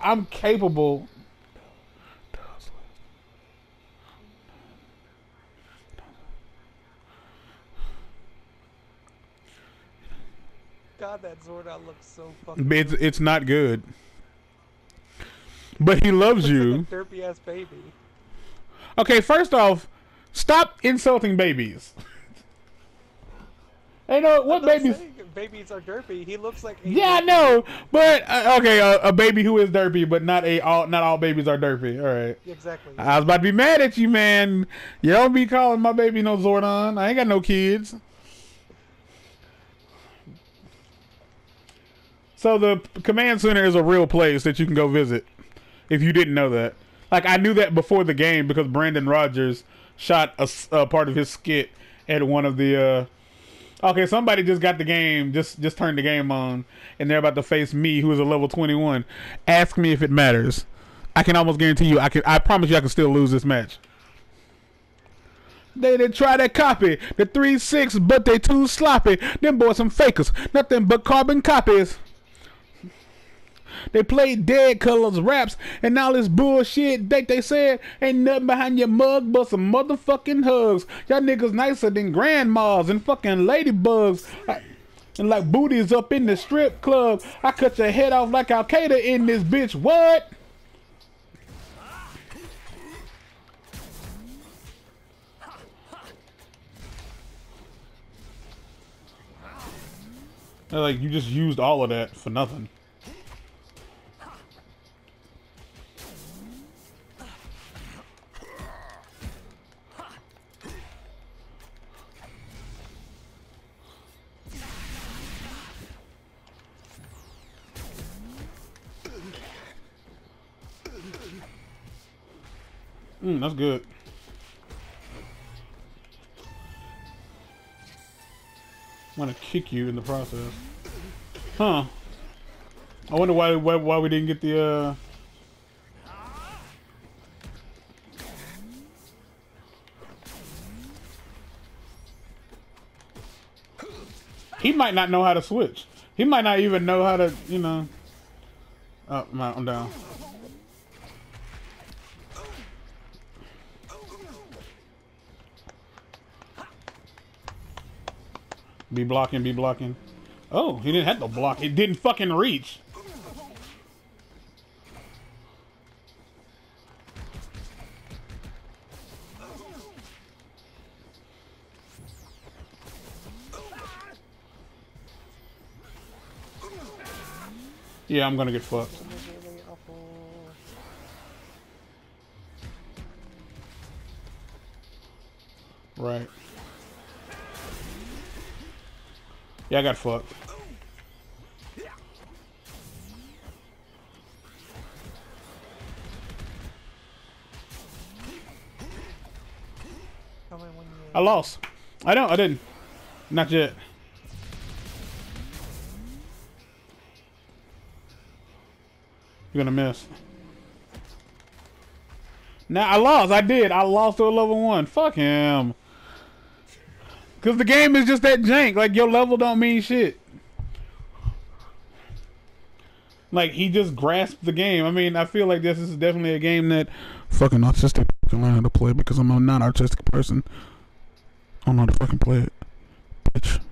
I'm capable. God, that Zordon looks so fucking good. It's not good. But he loves you. Like a derpy ass baby. Okay, first off, stop insulting babies. Hey, no, what babies? Babies are derpy. He looks like a yeah, I know, but okay, a baby who is derpy, but not all babies are derpy. All right, exactly. I was about to be mad at you, man. You don't be calling my baby no Zordon. I ain't got no kids. So the command center is a real place that you can go visit. If you didn't know that, like I knew that before the game because Brandon Rogers shot a part of his skit at one of the. Okay, somebody just got the game, just turned the game on, and they're about to face me, who is a level 21. Ask me if it matters. I can almost guarantee you, I promise you I can still lose this match. They didn't try that copy. The 3-6, but they too sloppy. Them boys some fakers, nothing but carbon copies. They played dead colors raps and all this bullshit that they said ain't nothing behind your mug but some motherfucking hugs. Y'all niggas nicer than grandmas and fucking ladybugs and like booties up in the strip club. I cut your head off like Al Qaeda in this bitch. What? Like you just used all of that for nothing. That's good. I want to kick you in the process, huh? I wonder why we didn't get the. He might not know how to switch. He might not even know how to, you know. Oh, I'm down. Be blocking, be blocking. Oh, he didn't have to block. It didn't fucking reach. Yeah, I'm gonna get fucked. Right. Yeah, I got fucked. I lost. I don't. I didn't. Not yet. You're gonna miss. Nah, I lost. I did. I lost to a level 1. Fuck him. Cause the game is just that jank. Like your level don't mean shit. Like he just grasped the game. I mean, I feel like this is definitely a game that fucking autistic can learn how to play because I'm a non-autistic person. I don't know how to fucking play it, bitch.